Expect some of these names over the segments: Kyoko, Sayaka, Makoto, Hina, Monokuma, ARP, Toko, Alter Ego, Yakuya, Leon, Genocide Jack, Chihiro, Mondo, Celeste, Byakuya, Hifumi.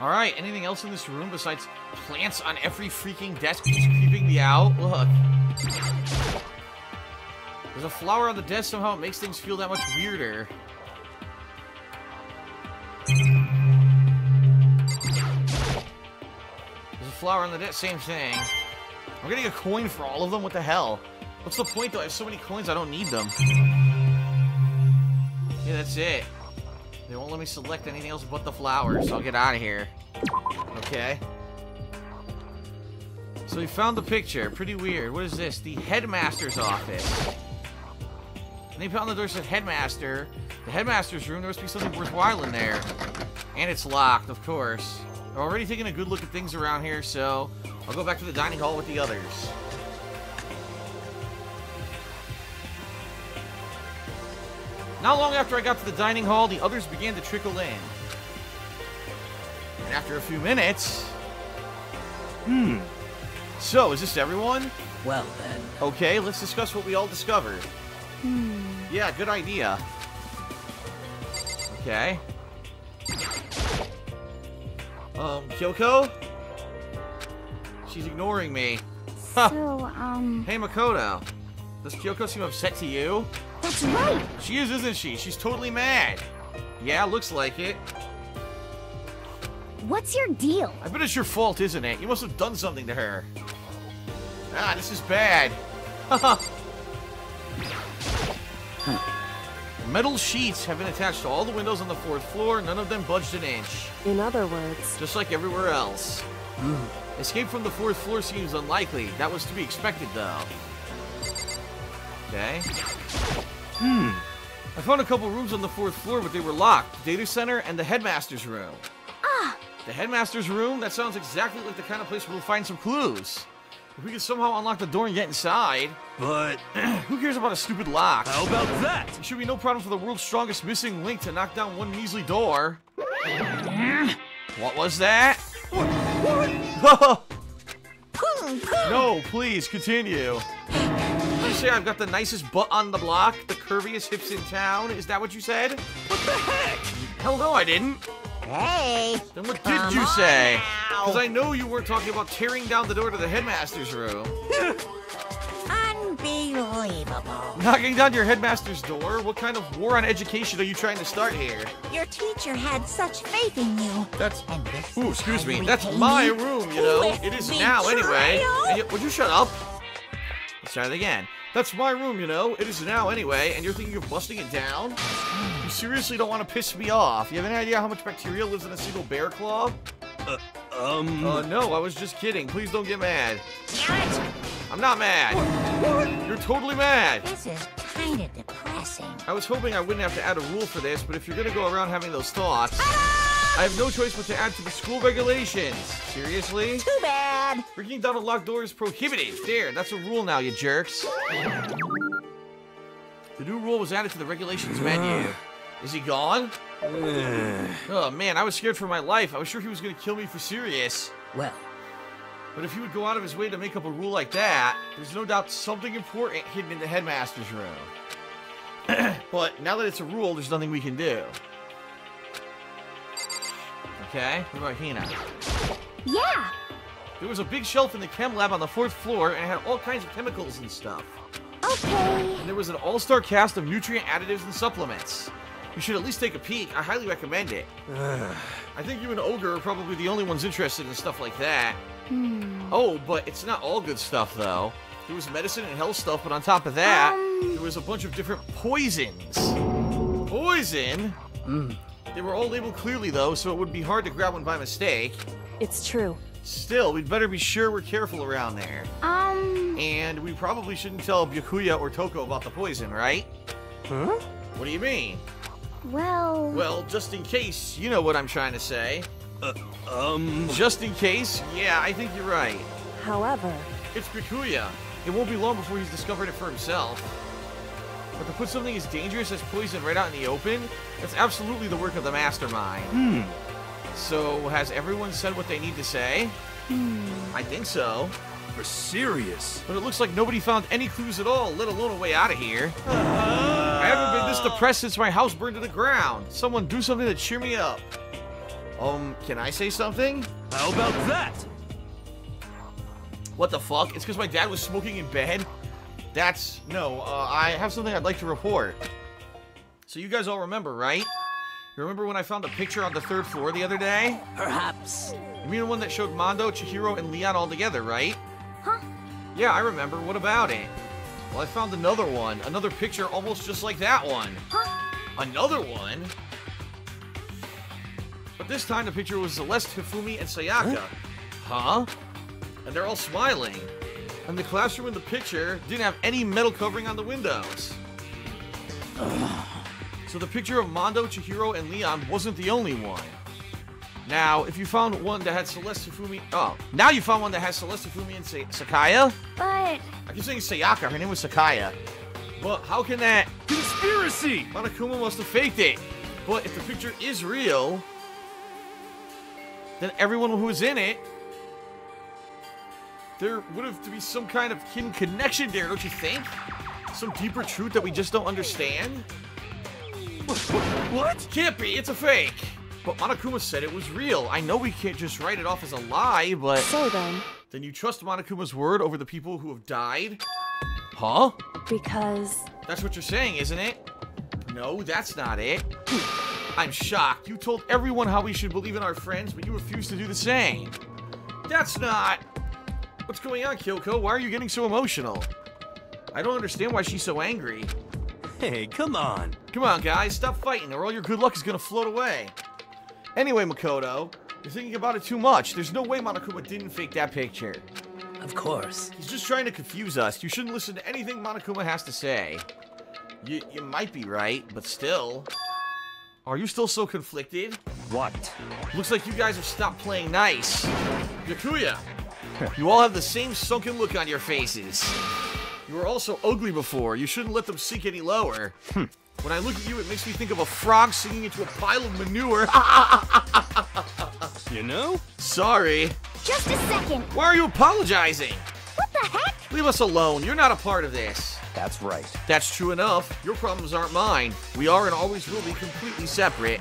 Alright, anything else in this room besides plants on every freaking desk just creeping me out? Look. There's a flower on the desk, somehow it makes things feel that much weirder. There's a flower on the desk, same thing. I'm getting a coin for all of them? What the hell? What's the point, though? I have so many coins, I don't need them. Yeah, that's it. They won't let me select anything else but the flowers, so I'll get out of here. Okay. So we found the picture. Pretty weird. What is this? The headmaster's office. And they put on the door said headmaster. The headmaster's room. There must be something worthwhile in there. And it's locked, of course. I'm already taking a good look at things around here, so I'll go back to the dining hall with the others. Not long after I got to the dining hall, the others began to trickle in. And after a few minutes... So, is this everyone? Well, then. Okay, let's discuss what we all discovered. Yeah, good idea. Okay. Kyoko? She's ignoring me. Hey, Makoto. Does Kyoko seem upset to you? That's right! She is, isn't she? She's totally mad. Yeah, looks like it. What's your deal? I bet it's your fault, isn't it? You must have done something to her. Ah, this is bad. Metal sheets have been attached to all the windows on the fourth floor. None of them budged an inch. In other words... Just like everywhere else. Escape from the fourth floor seems unlikely. That was to be expected, though. Okay. I found a couple rooms on the fourth floor, but they were locked. The data center and the headmaster's room. The headmaster's room? That sounds exactly like the kind of place where we'll find some clues. If we could somehow unlock the door and get inside. But... Who cares about a stupid lock? How about that? It should be no problem for the world's strongest missing link to knock down one measly door. What was that? What? No, please, continue. You say I've got the nicest butt on the block, the curviest hips in town? Is that what you said? What the heck? Hell no, I didn't. Hey! Then what did you say? Because I know you weren't talking about tearing down the door to the headmaster's room. Unbelievable. Knocking down your headmaster's door? What kind of war on education are you trying to start here? Your teacher had such faith in you. That's... Ooh, excuse me. That's my room, you know. It is now, anyway. And you, would you shut up? Let's try it again. That's my room, you know. It is now anyway, and you're thinking of busting it down? You seriously don't want to piss me off. You have any idea how much bacteria lives in a single bear claw? No, I was just kidding. Please don't get mad. I'm not mad. What? You're totally mad. This is kind of depressing. I was hoping I wouldn't have to add a rule for this, but if you're going to go around having those thoughts... I have no choice but to add to the school regulations. Seriously? Too bad. Breaking down a locked door is prohibited. There, that's a rule now, you jerks. The new rule was added to the regulations menu. Is he gone? Oh man, I was scared for my life. I was sure he was gonna kill me for serious. Well. But if he would go out of his way to make up a rule like that, there's no doubt something important hidden in the headmaster's room. But now that it's a rule, there's nothing we can do. Okay, what about Hina? Yeah! There was a big shelf in the chem lab on the fourth floor, and it had all kinds of chemicals and stuff. Okay. And there was an all-star cast of nutrient additives and supplements. You should at least take a peek. I highly recommend it. I think you and Ogre are probably the only ones interested in stuff like that. Oh, but it's not all good stuff, though. There was medicine and health stuff, but on top of that, there was a bunch of different poisons. Poison? They were all labeled clearly, though, so it would be hard to grab one by mistake. It's true. Still, we'd better be sure we're careful around there. And we probably shouldn't tell Byakuya or Toko about the poison, right? Huh? What do you mean? Well... Well, just in case, you know what I'm trying to say. Just in case? Yeah, I think you're right. However... It's Byakuya. It won't be long before he's discovered it for himself. But to put something as dangerous as poison right out in the open, that's absolutely the work of the mastermind. So, has everyone said what they need to say? I think so. We're serious. But it looks like nobody found any clues at all, let alone a way out of here. I haven't been this depressed since my house burned to the ground. Someone do something to cheer me up. Can I say something? How about that? What the fuck? It's because my dad was smoking in bed? That's... No, I have something I'd like to report. So you guys all remember, right? You remember when I found a picture on the 3rd floor the other day? Perhaps. You mean the one that showed Mondo, Chihiro, and Leon all together, right? Huh? Yeah, I remember. What about it? Well, I found another one. Another picture almost just like that one. Huh? Another one? But this time the picture was Celeste, Hifumi, and Sayaka. Huh? Huh? And they're all smiling. And the classroom in the picture didn't have any metal covering on the windows. Ugh. So the picture of Mondo, Chihiro, and Leon wasn't the only one. Now, if you found one that had Celeste, Hifumi... Oh, now you found one that has Celeste, Hifumi, and Sakaya? But... I keep saying Sayaka, her name was Sakaya. But how can that... Conspiracy! Monokuma must have faked it. But if the picture is real... Then everyone who was in it... There would have to be some kind of hidden connection there, don't you think? Some deeper truth that we just don't understand? What? Can't be, it's a fake. But Monokuma said it was real. I know we can't just write it off as a lie, but... So then... Then you trust Monokuma's word over the people who have died? Huh? Because... That's what you're saying, isn't it? No, that's not it. I'm shocked. You told everyone how we should believe in our friends, but you refuse to do the same. That's not... What's going on, Kyoko? Why are you getting so emotional? I don't understand why she's so angry. Hey, come on. Come on, guys. Stop fighting or all your good luck is going to float away. Anyway, Makoto, you're thinking about it too much. There's no way Monokuma didn't fake that picture. Of course. He's just trying to confuse us. You shouldn't listen to anything Monokuma has to say. You might be right, but still. Are you still so conflicted? What? Looks like you guys have stopped playing nice. Yakuya, you all have the same sunken look on your faces. You were also ugly before. You shouldn't let them sink any lower. When I look at you, it makes me think of a frog singing into a pile of manure. You know? Sorry. Just a second. Why are you apologizing? What the heck? Leave us alone. You're not a part of this. That's right. That's true enough. Your problems aren't mine. We are and always will be completely separate.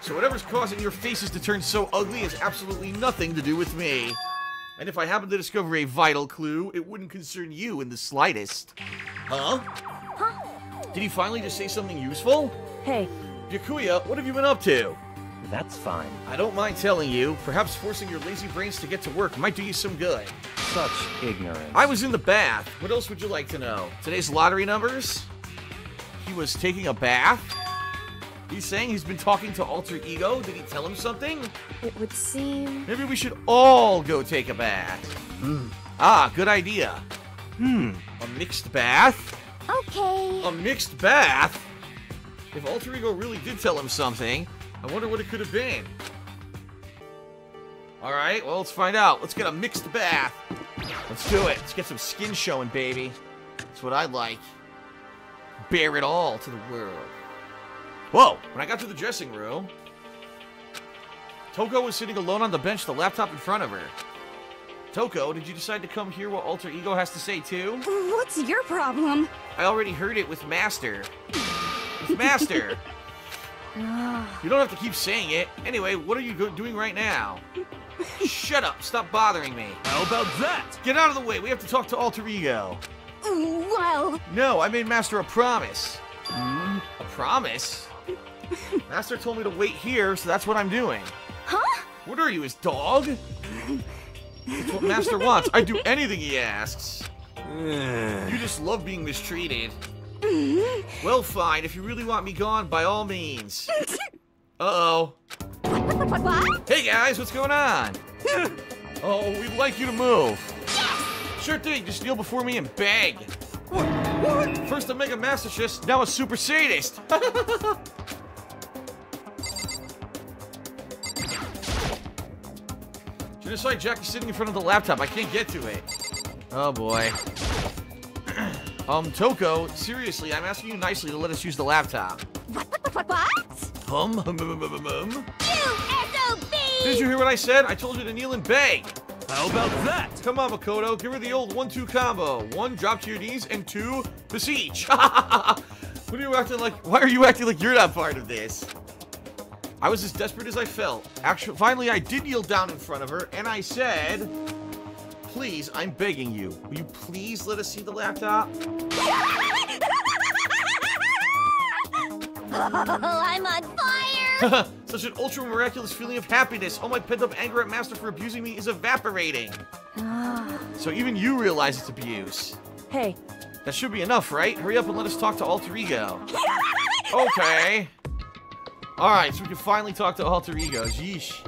So whatever's causing your faces to turn so ugly has absolutely nothing to do with me. And if I happen to discover a vital clue, it wouldn't concern you in the slightest. Huh? Huh? Did he finally just say something useful? Hey. Byakuya, what have you been up to? That's fine. I don't mind telling you. Perhaps forcing your lazy brains to get to work might do you some good. Such ignorance. I was in the bath. What else would you like to know? Today's lottery numbers? He was taking a bath? He's saying he's been talking to Alter Ego? Did he tell him something? It would seem... Maybe we should all go take a bath. Ah, good idea. A mixed bath? Okay. A mixed bath? If Alter Ego really did tell him something, I wonder what it could have been. Alright, well, let's find out. Let's get a mixed bath. Let's do it. Let's get some skin showing, baby. That's what I like. Bare it all to the world. Whoa! When I got to the dressing room, Toko was sitting alone on the bench, the laptop in front of her. Toko, did you decide to come hear what Alter Ego has to say too? What's your problem? I already heard it with Master. With Master! You don't have to keep saying it. Anyway, what are you doing right now? Shut up! Stop bothering me! How about that? Get out of the way! We have to talk to Alter Ego! Well... No, I made Master a promise. A promise? Master told me to wait here, so that's what I'm doing. Huh? What are you, his dog? It's what Master wants. I do anything he asks. You just love being mistreated. Well, fine. If you really want me gone, by all means. Uh-oh. What? Hey, guys. What's going on? Oh, we'd like you to move. Yes! Sure thing. Just kneel before me and beg. What? First a Mega Masochist, now a Super Sadist! Genocide Jack is sitting in front of the laptop. I can't get to it. Oh boy. Toko, seriously, I'm asking you nicely to let us use the laptop. What? You SOB! Did you hear what I said? I told you to kneel and beg! How about that? Come on, Makoto. Give her the old 1-2 combo. 1, drop to your knees, and 2, besiege. What are you acting like? Why are you acting like you're not part of this? I was as desperate as I felt. Actually, finally, I did kneel down in front of her, and I said, please, I'm begging you. Will you please let us see the laptop? Oh, I'm on fire! Such an ultra-miraculous feeling of happiness. All my pent-up anger at Master for abusing me is evaporating. So even you realize it's abuse. Hey. That should be enough, right? Hurry up and let us talk to Alter Ego. Okay. Alright, so we can finally talk to Alter Ego. Yeesh.